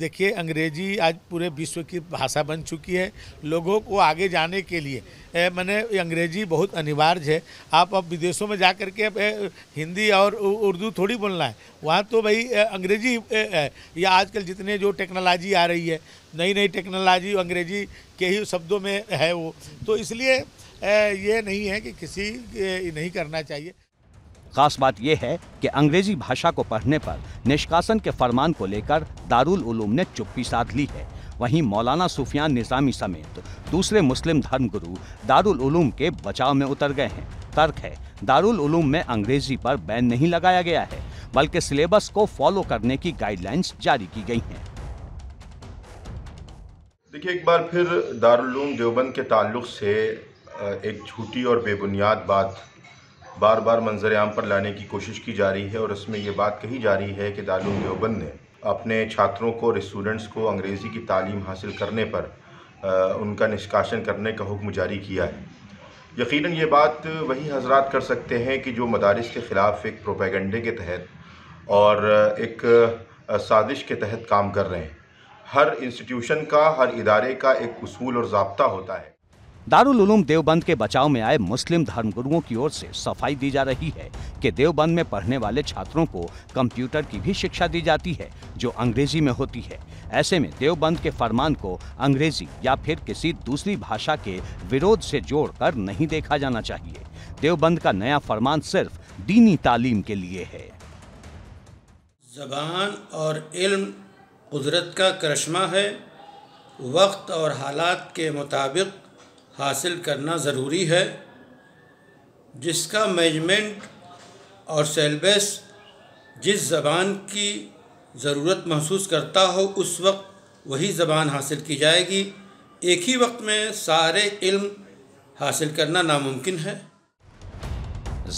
देखिए, अंग्रेजी आज पूरे विश्व की भाषा बन चुकी है। लोगों को आगे जाने के लिए मैंने अंग्रेजी बहुत अनिवार्य है। आप अब विदेशों में जा कर के हिंदी और उर्दू थोड़ी बोलना है, वहाँ तो भाई अंग्रेजी है। या आजकल जितने जो टेक्नोलॉजी आ रही है, नई नई टेक्नोलॉजी अंग्रेजी के ही शब्दों में है वो, तो इसलिए ये नहीं है कि किसी नहीं करना चाहिए। खास बात यह है कि अंग्रेजी भाषा को पढ़ने पर निष्कासन के फरमान को लेकर दारुल उलूम ने चुप्पी साध ली है। वहीं मौलाना सुफियान निजामी समेत दूसरे मुस्लिम धर्मगुरु दारुल उलूम के बचाव में उतर गए हैं। तर्क है, दारुल उलूम में अंग्रेजी पर बैन नहीं लगाया गया है बल्कि सिलेबस को फॉलो करने की गाइडलाइंस जारी की गई हैं। देखिए, एक बार फिर दारुल उलूम देवबंद के ताल्लुक से एक झूठी और बेबुनियाद बात बार बार मंजरेआम पर लाने की कोशिश की जा रही है और इसमें यह बात कही जा रही है कि दारुल उलूम देवबंद ने अपने छात्रों को और स्टूडेंट्स को अंग्रेज़ी की तालीम हासिल करने पर उनका निष्कासन करने का हुक्म जारी किया है। यकीनन ये बात वही हजरात कर सकते हैं कि जो मदारिस के ख़िलाफ़ एक प्रोपेगेंडे के तहत और एक साजिश के तहत काम कर रहे हैं। हर इंस्टीट्यूशन का, हर इदारे का एक उसूल और ज़ाब्ता होता है। दारुल उलूम देवबंद के बचाव में आए मुस्लिम धर्मगुरुओं की ओर से सफाई दी जा रही है कि देवबंद में पढ़ने वाले छात्रों को कंप्यूटर की भी शिक्षा दी जाती है जो अंग्रेजी में होती है। ऐसे में देवबंद के फरमान को अंग्रेजी या फिर किसी दूसरी भाषा के विरोध से जोड़कर नहीं देखा जाना चाहिए। देवबंद का नया फरमान सिर्फ दीनी तालीम के लिए है। ज़बान और इल्म कुदरत का करिश्मा है, वक्त और हालात के मुताबिक हासिल करना ज़रूरी है, जिसका मैनेजमेंट और सेलेबस जिस ज़बान की ज़रूरत महसूस करता हो उस वक्त वही ज़बान हासिल की जाएगी। एक ही वक्त में सारे इल्म हासिल करना नामुमकिन है।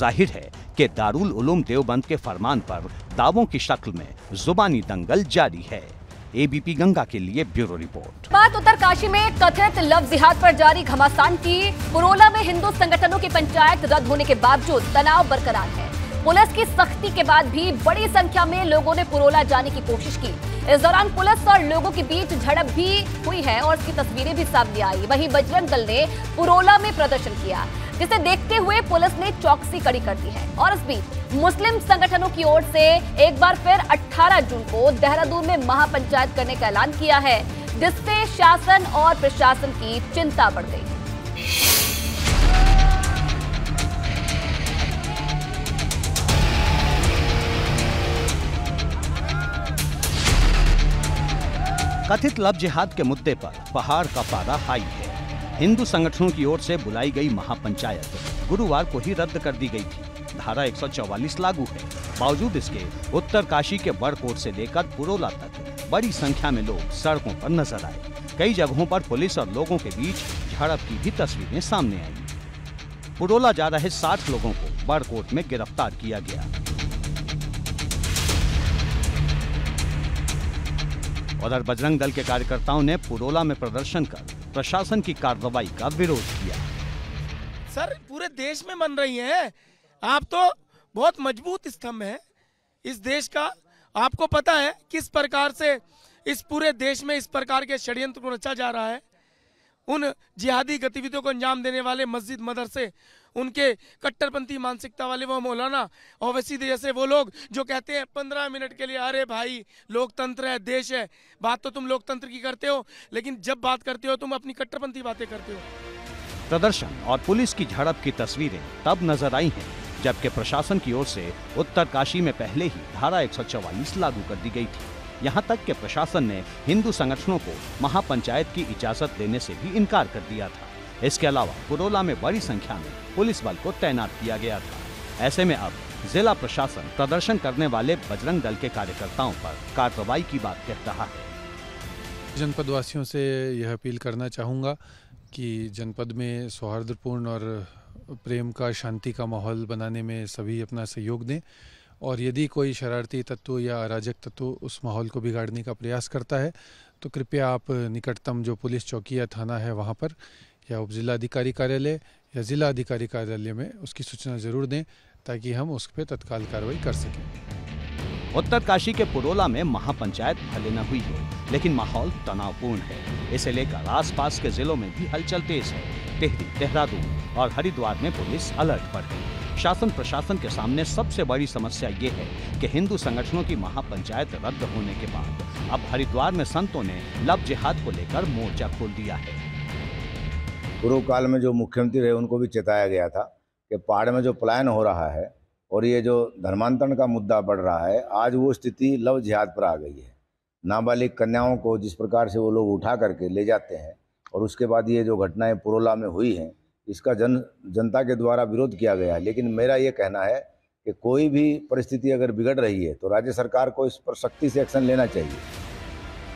जाहिर है कि दारुल उलूम देवबंद के फरमान पर दावों की शक्ल में जुबानी दंगल जारी है। एबीपी गंगा के लिए ब्यूरो रिपोर्ट। बात उत्तरकाशी में कथित लव जिहाद पर जारी घमासान की। पुरोला में हिंदू संगठनों की पंचायत रद्द होने के बावजूद तनाव बरकरार है। पुलिस की सख्ती के बाद भी बड़ी संख्या में लोगों ने पुरोला जाने की कोशिश की। इस दौरान पुलिस और लोगों के बीच झड़प भी हुई है और इसकी तस्वीरें भी सामने आई। वहीं बजरंग दल ने पुरोला में प्रदर्शन किया, जिसे देखते हुए पुलिस ने चौकसी कड़ी कर दी है। और इस बीच मुस्लिम संगठनों की ओर से एक बार फिर 18 जून को देहरादून में महापंचायत करने का ऐलान किया है, जिससे शासन और प्रशासन की चिंता बढ़ गई। कथित लव जिहाद के मुद्दे पर पहाड़ का पारा हाई है। हिंदू संगठनों की ओर से बुलाई गई महापंचायत गुरुवार को ही रद्द कर दी गई थी। धारा 144 लागू है। बावजूद इसके उत्तरकाशी के बड़कोट से लेकर पुरोला तक बड़ी संख्या में लोग सड़कों पर नजर आए। कई जगहों पर पुलिस और लोगों के बीच झड़प की भी तस्वीरें सामने आई। पुरोला जा रहे 60 लोगों को बड़कोट में गिरफ्तार किया गया और बजरंग दल के कार्यकर्ताओं ने पुरोला में प्रदर्शन कर प्रशासन की कार्रवाई का विरोध किया। सर, पूरे देश में मन रही है, आप तो बहुत मजबूत स्तंभ हैं इस देश का। आपको पता है किस प्रकार से इस पूरे देश में इस प्रकार के षड्यंत्र को रचा जा रहा है। उन जिहादी गतिविधियों को अंजाम देने वाले मस्जिद मदरसे, उनके कट्टरपंथी मानसिकता वाले वो मौलाना ओवैसी जैसे वो लोग जो कहते हैं 15 मिनट के लिए, अरे भाई लोकतंत्र है, देश है। बात तो तुम लोकतंत्र की करते हो, लेकिन जब बात करते हो तुम अपनी कट्टरपंथी बातें करते हो। प्रदर्शन और पुलिस की झड़प की तस्वीरें तब नजर आई हैं जबकि प्रशासन की ओर से उत्तरकाशी में पहले ही धारा 144 लागू कर दी गई थी। यहाँ तक कि प्रशासन ने हिंदू संगठनों को महापंचायत की इजाजत देने से भी इनकार कर दिया था। इसके अलावा पुरोला में बड़ी संख्या में पुलिस बल को तैनात किया गया था। ऐसे में अब जिला प्रशासन प्रदर्शन करने वाले बजरंग दल के कार्यकर्ताओं पर कार्रवाई की बात कह रहा है। जनपदवासियों से यह अपील करना चाहूँगा कि जनपद में सौहार्दपूर्ण और प्रेम का, शांति का माहौल बनाने में सभी अपना सहयोग दें और यदि कोई शरारती तत्व या अराजक तत्व उस माहौल को बिगाड़ने का प्रयास करता है तो कृपया आप निकटतम जो पुलिस चौकी या थाना है वहाँ पर या उप जिलाधिकारी कार्यालय या जिला अधिकारी कार्यालय में उसकी सूचना जरूर दें ताकि हम उस पर तत्काल कार्रवाई कर सकें। उत्तरकाशी के पुरोला में महापंचायत भले न हुई हो लेकिन माहौल तनावपूर्ण है। इसे लेकर आसपास के जिलों में भी हलचल तेज है। टिहरी, देहरादून और हरिद्वार में पुलिस अलर्ट पर है। शासन प्रशासन के सामने सबसे बड़ी समस्या ये है कि हिंदू संगठनों की महापंचायत रद्द होने के बाद अब हरिद्वार में संतों ने लव जिहाद को लेकर मोर्चा खोल दिया है। पूर्व काल में जो मुख्यमंत्री रहे उनको भी चेताया गया था कि पहाड़ में जो पलायन हो रहा है और ये जो धर्मांतरण का मुद्दा बढ़ रहा है, आज वो स्थिति लव जिहाद पर आ गई है। नाबालिग कन्याओं को जिस प्रकार से वो लोग उठा करके ले जाते हैं और उसके बाद ये जो घटनाएं पुरोला में हुई हैं, इसका जनता के द्वारा विरोध किया गया है। लेकिन मेरा ये कहना है कि कोई भी परिस्थिति अगर बिगड़ रही है तो राज्य सरकार को इस पर सख्ती से एक्शन लेना चाहिए।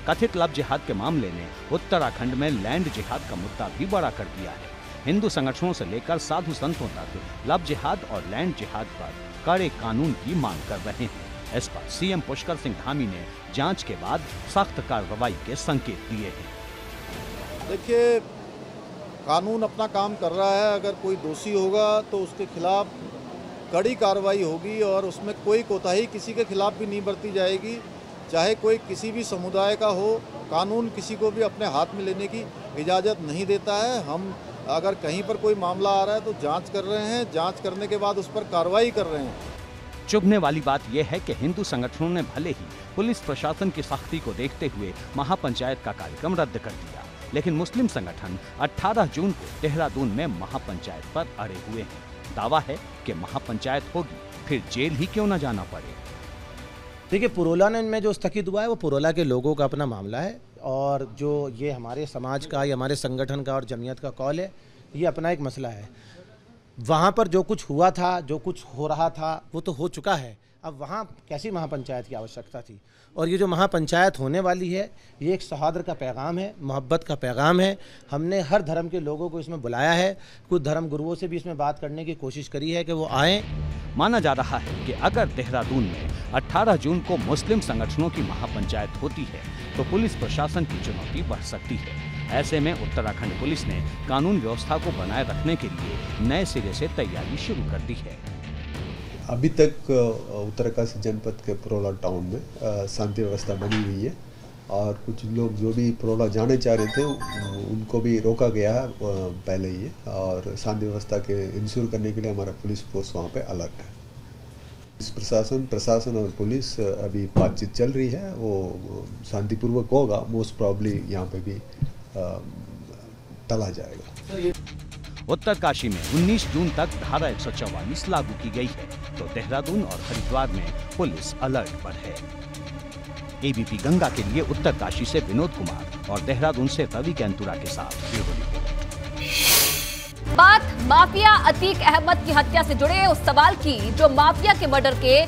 कथित लव जिहाद के मामले ने उत्तराखंड में लैंड जिहाद का मुद्दा भी बड़ा कर दिया है। हिंदू संगठनों से लेकर साधु संतों तक लव जिहाद और लैंड जिहाद पर कड़े कानून की मांग कर रहे हैं। इस पर सीएम पुष्कर सिंह धामी ने जांच के बाद सख्त कार्रवाई के संकेत दिए हैं। देखिए, कानून अपना काम कर रहा है। अगर कोई दोषी होगा तो उसके खिलाफ कड़ी कार्रवाई होगी और उसमें कोई कोताही किसी के खिलाफ भी नहीं बरती जाएगी, चाहे कोई किसी भी समुदाय का हो। कानून किसी को भी अपने हाथ में लेने की इजाज़त नहीं देता है। हम अगर कहीं पर कोई मामला आ रहा है तो जांच कर रहे हैं, जांच करने के बाद उस पर कार्रवाई कर रहे हैं। चुभने वाली बात यह है कि हिंदू संगठनों ने भले ही पुलिस प्रशासन की सख्ती को देखते हुए महापंचायत का कार्यक्रम रद्द कर दिया, लेकिन मुस्लिम संगठन 18 जून को देहरादून में महापंचायत पर अड़े हुए हैं। दावा है कि महापंचायत होगी, फिर जेल ही क्यों न जाना पड़े। देखिए, पुरोला में जो स्थगित हुआ है वो पुरोला के लोगों का अपना मामला है और जो ये हमारे समाज का या हमारे संगठन का और जमीयत का कॉल है, ये अपना एक मसला है। वहाँ पर जो कुछ हुआ था, जो कुछ हो रहा था वो तो हो चुका है। अब वहाँ कैसी महापंचायत की आवश्यकता थी। और ये जो महापंचायत होने वाली है ये एक सौहार्द का पैगाम है, मोहब्बत का पैगाम है। हमने हर धर्म के लोगों को इसमें बुलाया है, कुछ धर्म गुरुओं से भी इसमें बात करने की कोशिश करी है कि वो आएँ। माना जा रहा है कि अगर देहरादून में 18 जून को मुस्लिम संगठनों की महापंचायत होती है तो पुलिस प्रशासन की चुनौती बढ़ सकती है। ऐसे में उत्तराखंड पुलिस ने कानून व्यवस्था को बनाए रखने के लिए नए सिरे से तैयारी शुरू कर दी है। अभी तक उत्तरकाशी जनपद के प्रोला टाउन में शांति व्यवस्था बनी हुई है और कुछ लोग जो भी प्रोला जाने चाह रहे थे उनको भी रोका गया पहले ही, और शांति व्यवस्था के इंश्योर करने के लिए हमारा पुलिस फोर्स वहाँ पे अलर्ट है। इस प्रशासन और पुलिस अभी बातचीत चल रही है, वो शांतिपूर्वक होगा। मोस्ट प्रॉब्ली यहाँ पे भी तला जाएगा। उत्तरकाशी में 19 जून तक धारा 144 लागू की गई है तो देहरादून और हरिद्वार में पुलिस अलर्ट पर है। एबीपी गंगा के लिए उत्तरकाशी से विनोद कुमार और देहरादून से रवि केन्तुरा के साथ। बात माफिया अतीक अहमद की हत्या से जुड़े उस सवाल की जो माफिया के मर्डर के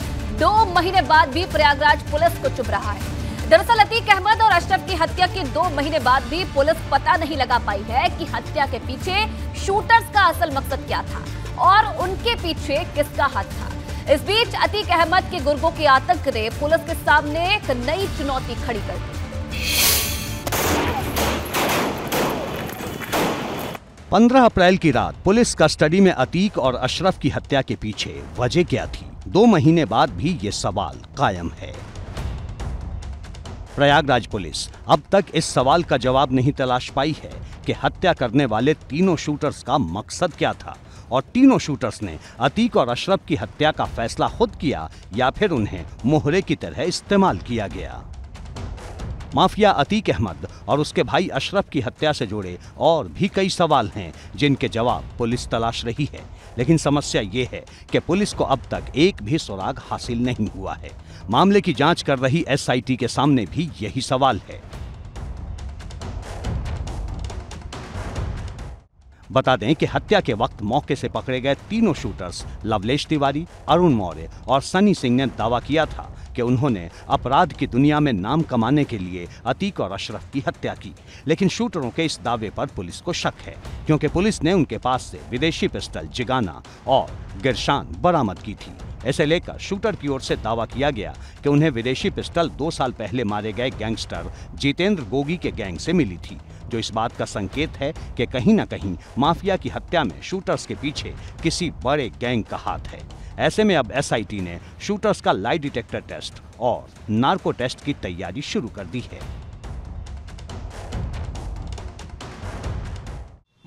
2 महीने बाद भी प्रयागराज पुलिस को चुभ रहा है। दरअसल अतीक अहमद और अशरफ की हत्या के 2 महीने बाद भी पुलिस पता नहीं लगा पाई है कि हत्या के पीछे शूटर्स का असल मकसद क्या था और उनके पीछे किसका हाथ था। इस बीच अतीक अहमद के गुर्गों के आतंक ने पुलिस के सामने एक नई चुनौती खड़ी कर दी। 15 अप्रैल की रात पुलिस कस्टडी में अतीक और अशरफ की हत्या के पीछे वजह क्या थी, 2 महीने बाद भी ये सवाल कायम है। प्रयागराज पुलिस अब तक इस सवाल का जवाब नहीं तलाश पाई है कि हत्या करने वाले तीनों शूटर्स का मकसद क्या था और तीनों शूटर्स ने अतीक और अशरफ की हत्या का फैसला खुद किया या फिर उन्हें मोहरे की तरह इस्तेमाल किया गया। माफिया अतीक अहमद और उसके भाई अशरफ की हत्या से जुड़े और भी कई सवाल हैं जिनके जवाब पुलिस तलाश रही है, लेकिन समस्या ये है कि पुलिस को अब तक एक भी सुराग हासिल नहीं हुआ है। मामले की जांच कर रही एसआईटी के सामने भी यही सवाल है। बता दें कि हत्या के वक्त मौके से पकड़े गए तीनों शूटर्स लवलेश तिवारी, अरुण मौर्य और सनी सिंह ने दावा किया था कि उन्होंने अपराध की दुनिया में नाम कमाने के लिए अतीक और अशरफ की हत्या की, लेकिन शूटरों के इस दावे पर पुलिस को शक है क्योंकि पुलिस ने उनके पास से विदेशी पिस्टल, जिगाना और गिरशान बरामद की थी। ऐसे लेकर शूटर की ओर से दावा किया गया कि उन्हें विदेशी पिस्टल 2 साल पहले मारे गए गैंगस्टर जितेंद्र गोगी के गैंग से मिली थी, जो इस बात का संकेत है कि कहीं ना कहीं माफिया की हत्या में शूटर्स के पीछे किसी बड़े गैंग का हाथ है। ऐसे में अब एसआईटी ने शूटर्स का लाई डिटेक्टर टेस्ट और नार्को टेस्ट की तैयारी शुरू कर दी है।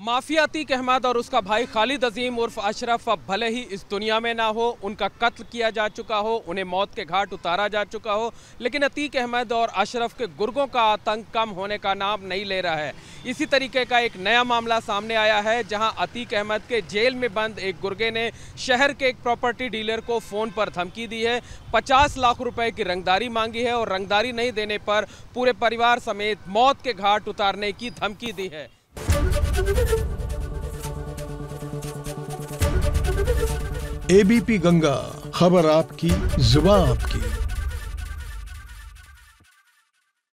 माफिया अतीक अहमद और उसका भाई खालिद अजीम उर्फ अशरफ अब भले ही इस दुनिया में ना हो, उनका कत्ल किया जा चुका हो, उन्हें मौत के घाट उतारा जा चुका हो, लेकिन अतीक अहमद और अशरफ के गुर्गों का आतंक कम होने का नाम नहीं ले रहा है। इसी तरीके का एक नया मामला सामने आया है जहां अतीक अहमद के जेल में बंद एक गुर्गे ने शहर के एक प्रॉपर्टी डीलर को फ़ोन पर धमकी दी है, 50 लाख रुपए की रंगदारी मांगी है और रंगदारी नहीं देने पर पूरे परिवार समेत मौत के घाट उतारने की धमकी दी है। एबीपी गंगा, खबर आपकी, जुबान आपकी।